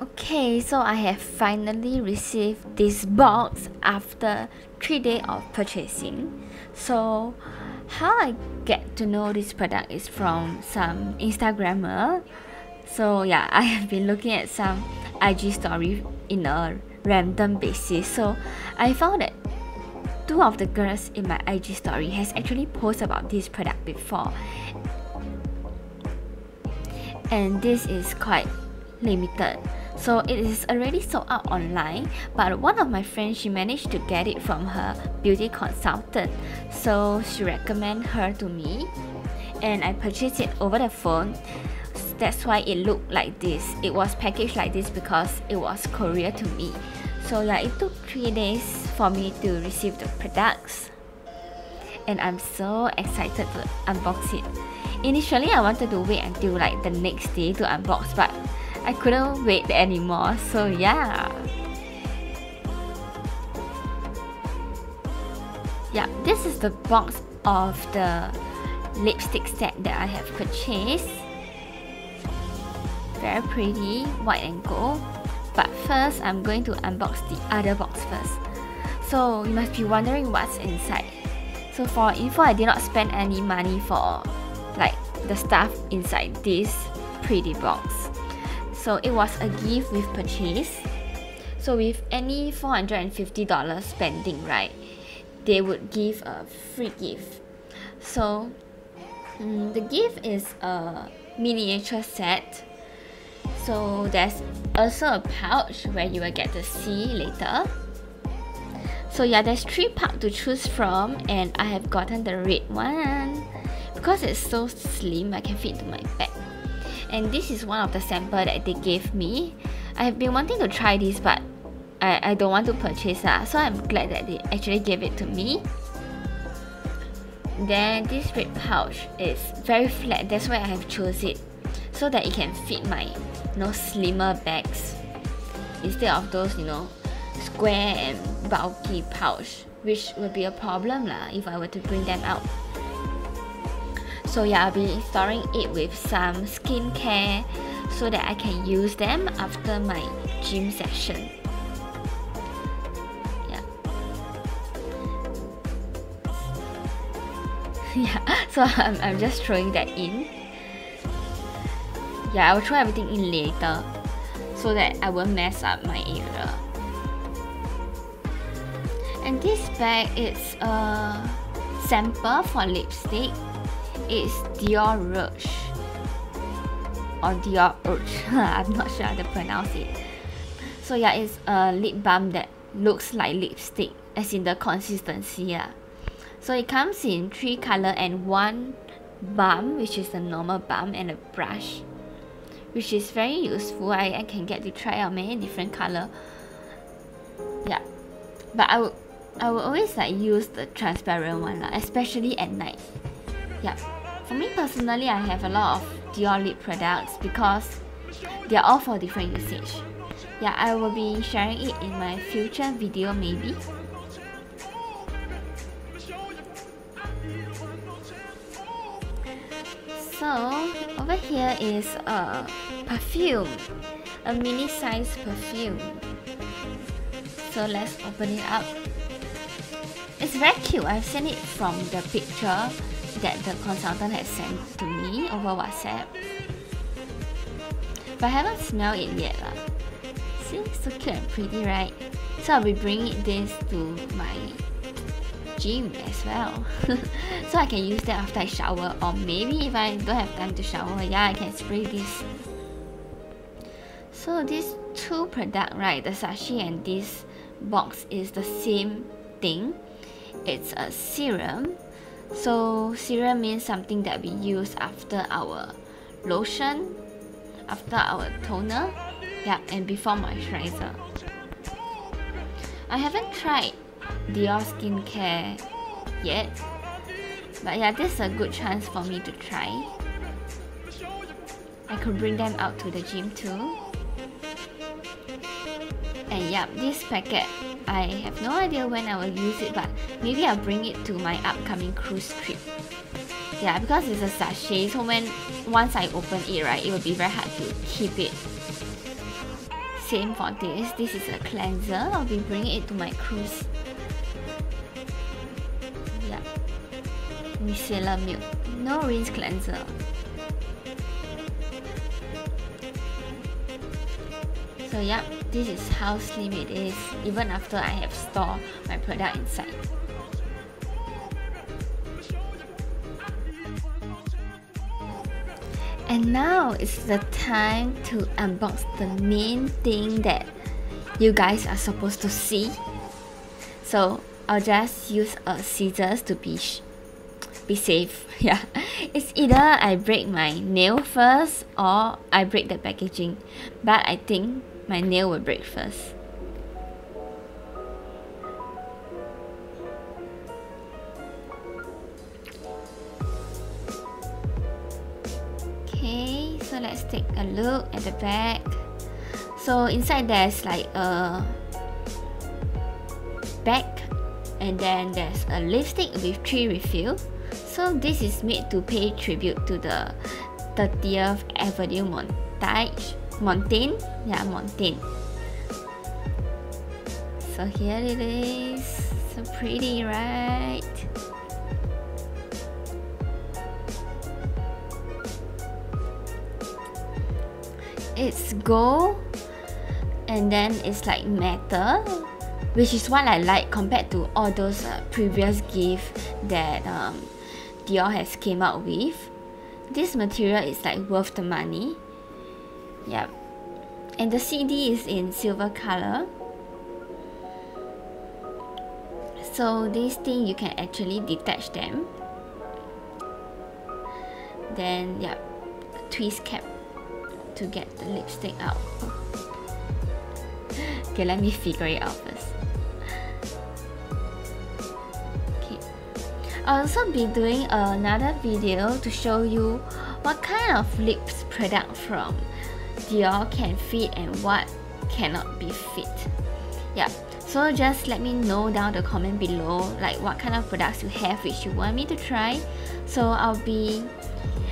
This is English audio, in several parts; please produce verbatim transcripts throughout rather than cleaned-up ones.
Okay, so I have finally received this box after three days of purchasing. So how I get to know this product is from some Instagrammer. So yeah, I have been looking at some I G story in a random basis. So I found that two of the girls in my I G story has actually posted about this product before. And this is quite limited, so it is already sold out online, but one of my friends, she managed to get it from her beauty consultant, so she recommended her to me and I purchased it over the phone. That's why it looked like this. It was packaged like this because it was courier to me. So yeah, it took three days for me to receive the products and I'm so excited to unbox it. Initially I wanted to wait until like the next day to unbox, but I couldn't wait anymore, so yeah. Yeah, this is the box of the lipstick set that I have purchased. Very pretty, white and gold. But first, I'm going to unbox the other box first. So you must be wondering what's inside. So for info, I did not spend any money for like the stuff inside this pretty box. So it was a gift with purchase. So with any four hundred fifty dollars spending, right, they would give a free gift. So um, the gift is a miniature set. So there's also a pouch where you will get to see later. So yeah, there's three pouch to choose from and I have gotten the red one. Because it's so slim, I can fit into my bag. And this is one of the samples that they gave me. I have been wanting to try this, but I, I don't want to purchase uh, so I'm glad that they actually gave it to me. Then this red pouch is very flat, that's why I have chosen it. So that it can fit my you know, slimmer bags. Instead of those, you know, square and bulky pouch, which would be a problem lah, if I were to bring them out. So yeah, I'll be storing it with some skincare so that I can use them after my gym session. Yeah. Yeah, so I'm, I'm just throwing that in. Yeah, I will throw everything in later so that I won't mess up my area. And this bag is a sample for lipstick. It's Dior Rouge or Dior Rouge. I'm not sure how to pronounce it. So yeah, it's a lip balm that looks like lipstick, as in the consistency. Yeah. So it comes in three colors and one balm, which is the normal balm, and a brush, which is very useful. I, I can get to try out many different colors. Yeah, but I would I would always like use the transparent one, like, especially at night. Yeah. For me personally, I have a lot of Dior lip products because they are all for different usage. Yeah, I will be sharing it in my future video maybe. So over here is a perfume, a mini size perfume. So let's open it up. It's very cute. I've seen it from the picture that the consultant has sent to me over WhatsApp, but I haven't smelled it yet lah. See, so cute and pretty, right? So I'll be bringing this to my gym as well. So I can use that after I shower, or maybe if I don't have time to shower, yeah, I can spray this. So these two products, right, the sachet and this box, is the same thing. It's a serum. So serum means something that we use after our lotion, after our toner, yeah, and before moisturizer. I haven't tried Dior skincare yet, but yeah, this is a good chance for me to try. I could bring them out to the gym too. And yeah, this packet, I have no idea when I will use it, but maybe I'll bring it to my upcoming cruise trip. Yeah, because it's a sachet, so when once I open it, right, it will be very hard to keep it. same for this. This is a cleanser. I'll be bringing it to my cruise. Yeah. Micellar milk. No rinse cleanser. So yeah, this is how slim it is even after I have stored my product inside. And now it's the time to unbox the main thing that you guys are supposed to see. So I'll just use a scissors to be be safe. Yeah, it's either I break my nail first or I break the packaging, but I think my nail will break first. Okay, so let's take a look at the back. So inside there's like a bag, and then there's a lipstick with three refill. So this is made to pay tribute to the thirtieth Avenue Montaigne. Montaigne? Yeah, Montaigne. So here it is. So pretty, right? It's gold, and then it's like metal, which is what I like compared to all those uh, previous gifts that um, Dior has came out with. This material is like worth the money. Yep. And the C D is in silver color. So this thing you can actually detach them. Then yep, twist cap to get the lipstick out. Okay, let me figure it out first. Okay. I'll also be doing another video to show you what kind of lips product from Dior can fit and what cannot be fit. Yeah, so just let me know down the comment below like what kind of products you have which you want me to try. So I'll be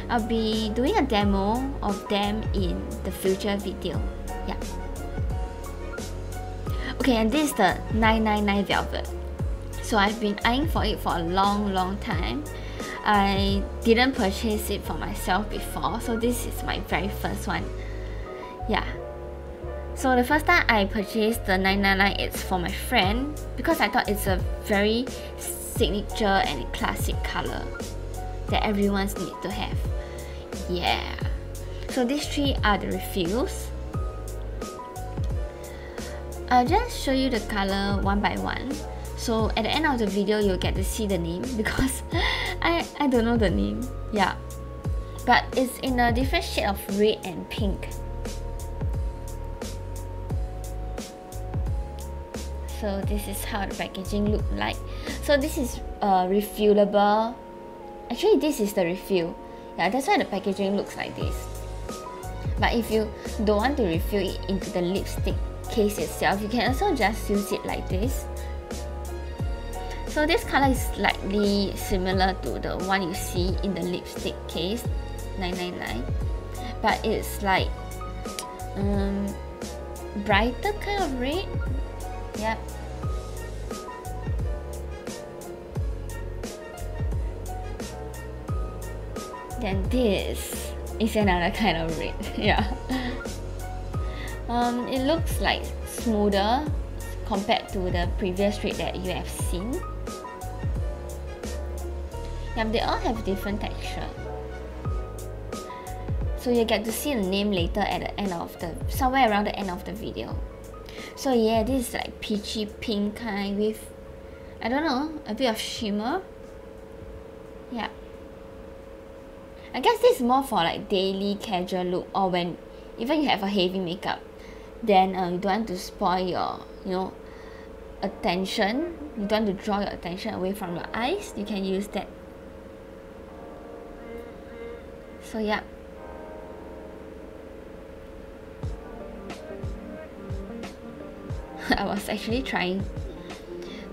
I'll be doing a demo of them in the future video. Yeah. Okay, and this is the nine nine nine velvet. So I've been eyeing for it for a long long time. I didn't purchase it for myself before, so this is my very first one. Yeah, so the first time I purchased the nine nine nine, it's for my friend because I thought it's a very signature and classic color that everyone's need to have. Yeah, so these three are the refills. I'll just show you the color one by one. So at the end of the video you'll get to see the name because I, I don't know the name. Yeah, but it's in a different shade of red and pink. So this is how the packaging look like. So this is uh, refillable. Actually this is the refill. Yeah, that's why the packaging looks like this. But if you don't want to refill it into the lipstick case itself, you can also just use it like this. So this color is slightly similar to the one you see in the lipstick case nine nine nine, but it's like um, brighter kind of red. Yep. Then this is another kind of red. Yeah. Um, it looks like smoother compared to the previous red that you have seen. Yep, they all have different texture. So you get to see the name later at the end of the somewhere around the end of the video. So yeah, this is like peachy pink kind with, I don't know, a bit of shimmer. Yeah, I guess this is more for like daily casual look, or when even you have a heavy makeup, then uh, you don't want to spoil your, you know, attention. You don't want to draw your attention away from your eyes. You can use that. So yeah. I was actually trying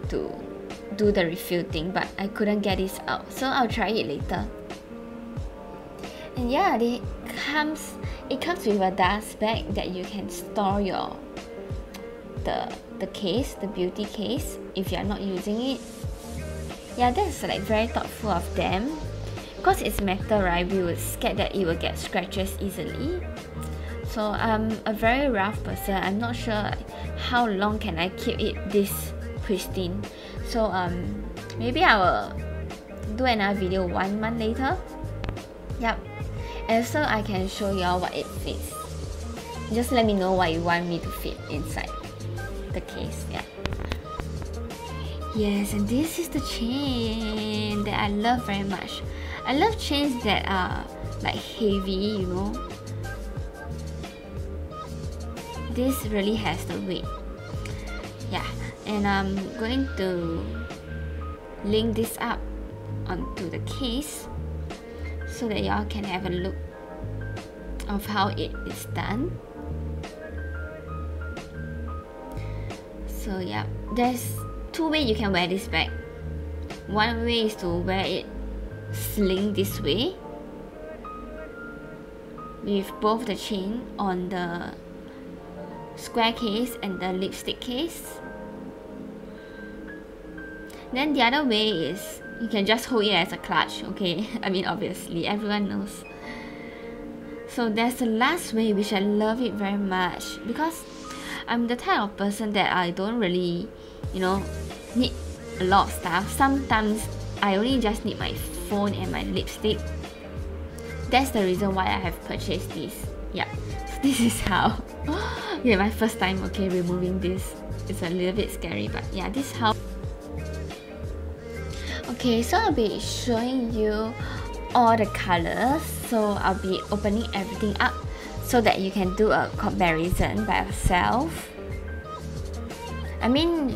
to do the refill thing, but I couldn't get this out, so I'll try it later. And yeah, it comes, it comes with a dust bag that you can store your the, the case, the beauty case, if you're not using it. Yeah, that's like very thoughtful of them. Because it's metal, right, we would scared that it will get scratches easily. So I'm a very rough person. I'm not sure how long can I keep it this pristine. So um, maybe I will do another video one month later. Yep. And so I can show y'all what it fits. Just let me know what you want me to fit inside the case. Yeah. Yes, and this is the chain that I love very much. I love chains that are like heavy, you know. This really has the weight. Yeah, and I'm going to link this up onto the case so that y'all can have a look of how it is done. So yeah, there's two ways you can wear this bag. One way is to wear it sling this way with both the chain on the square case and the lipstick case. Then the other way is you can just hold it as a clutch, okay? I mean, obviously, everyone knows. So that's the last way, which I love it very much, because I'm the type of person that I don't really, you know, need a lot of stuff. Sometimes I only just need my phone and my lipstick. That's the reason why I have purchased this. Yeah, so this is how. Yeah, my first time, okay, removing this. It's a little bit scary, but yeah, this is how. Okay, so I'll be showing you all the colors. So I'll be opening everything up so that you can do a comparison by yourself. I mean,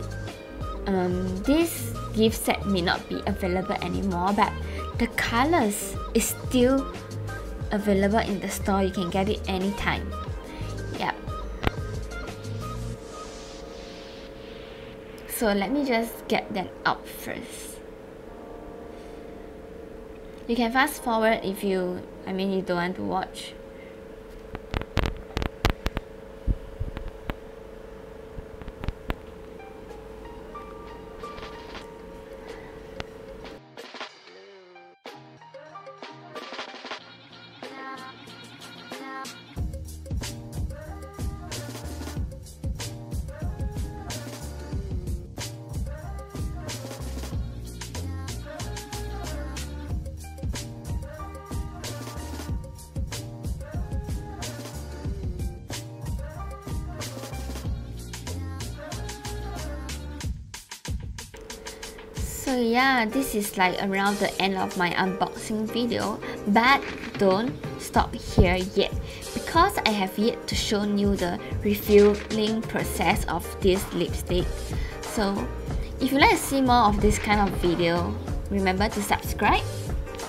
um, this gift set may not be available anymore, but the colors is still available in the store. You can get it anytime. Yep. So let me just get that out first. You can fast forward if you, I mean, you don't want to watch. So yeah, this is like around the end of my unboxing video, but don't stop here yet, because I have yet to show you the refilling process of this lipstick. So if you like to see more of this kind of video, remember to subscribe.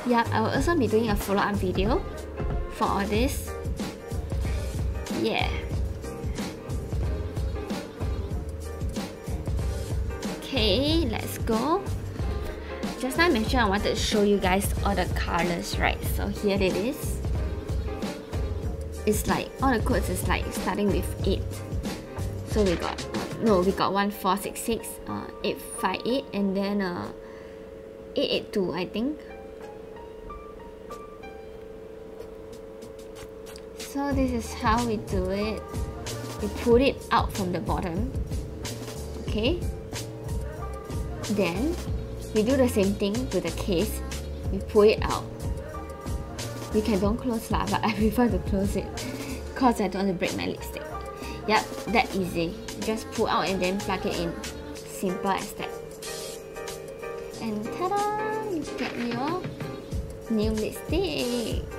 Yeah, I will also be doing a follow-up video for all this. Yeah. Okay, let's go. Just now I mentioned I wanted to show you guys all the colors, right? So here it is. It's like, all the codes is like starting with eight. So we got, uh, no, we got one four six six, uh, eight five eight, and then uh, eight eight two, I think. So this is how we do it. We pull it out from the bottom. Okay. Then we do the same thing to the case. We pull it out. You can don't close lah, but I prefer to close it because I don't want to break my lipstick. Yep, that easy. Just pull out and then plug it in. Simple as that. And ta-da! You get your new lipstick.